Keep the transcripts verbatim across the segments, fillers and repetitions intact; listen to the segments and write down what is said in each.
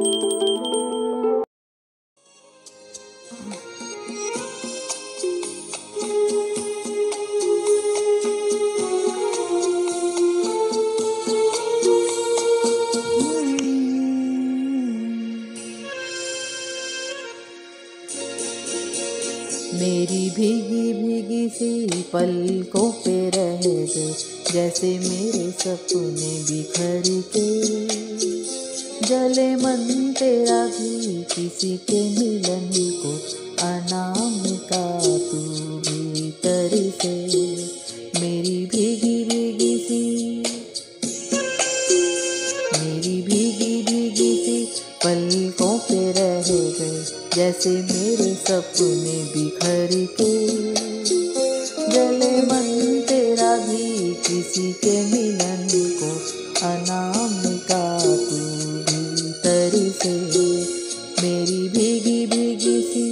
मेरी भीगी भीगी सी पलकों पे रह दो, जैसे मेरे सपने बिखर के जले मन तेरा भी किसी के मिलन को। अनामिका तू भीतर से मेरी भीगी भीगी सी मेरी भीगी भीगी सी पलकों पे रह गए, जैसे मेरे सपने बिखर के जले मन तेरा भी किसी के मिलन को। अनामिका तू भीतर से मेरी भीगी भीगी सी।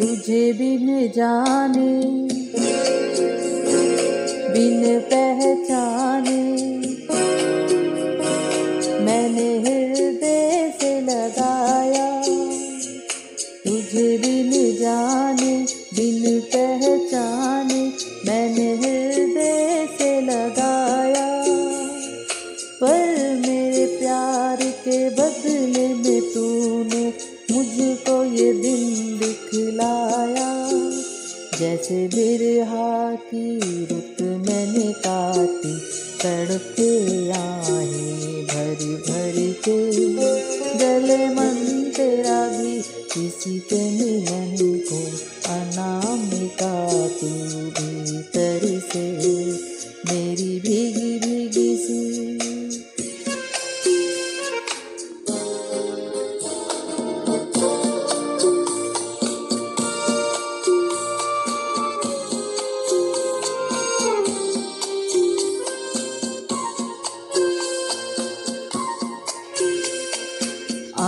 तुझे बिन जाने बिन पहचाने मैंने हृदय से लगाया, तुझे बिन जाने बिन पहचाने मैंने हृदय से लगाया, पर मेरे प्यार के बदले में तूने मुझको ये दिन दिखलाया। जैसे बिरहा की रुत मैंने काटी, तड़पे आए भर भर के जले मन तेरा भी किसी के मिलन को। अनामिका तू भीतर से मेरी भीगी भीगी सी।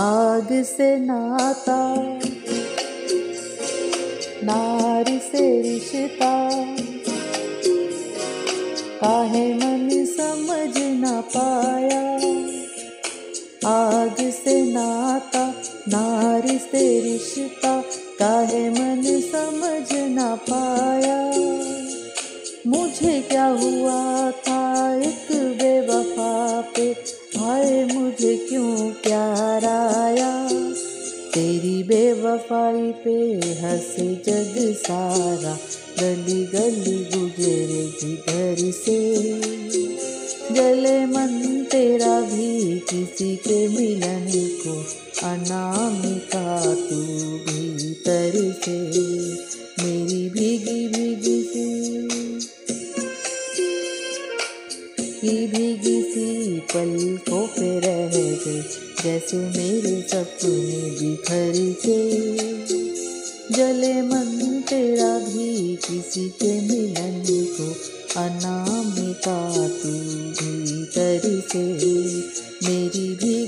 आग से नाता नारी से रिश्ता काहे मन समझ ना पाया, आग से नाता नारी से रिश्ता काहे मन समझ ना पाया। मुझे क्या हुआ था एक बेवफा पे, हाय मुझे क्यों प्यार आया, तेरी बेवफाई पे हंसे जग सारा, गली गली गुजरे जिधर से जले मन तेरा भी किसी के मिलन को। अनामिका तू भीतर से मेरी भीगी भीगी सी। भीगी भीगी सी पलकों पे रह गए, जैसे मेरे सपने बिखर के जले मन तेरा भी किसी के मिलन को। अनामिका तू भीतर से मेरी भी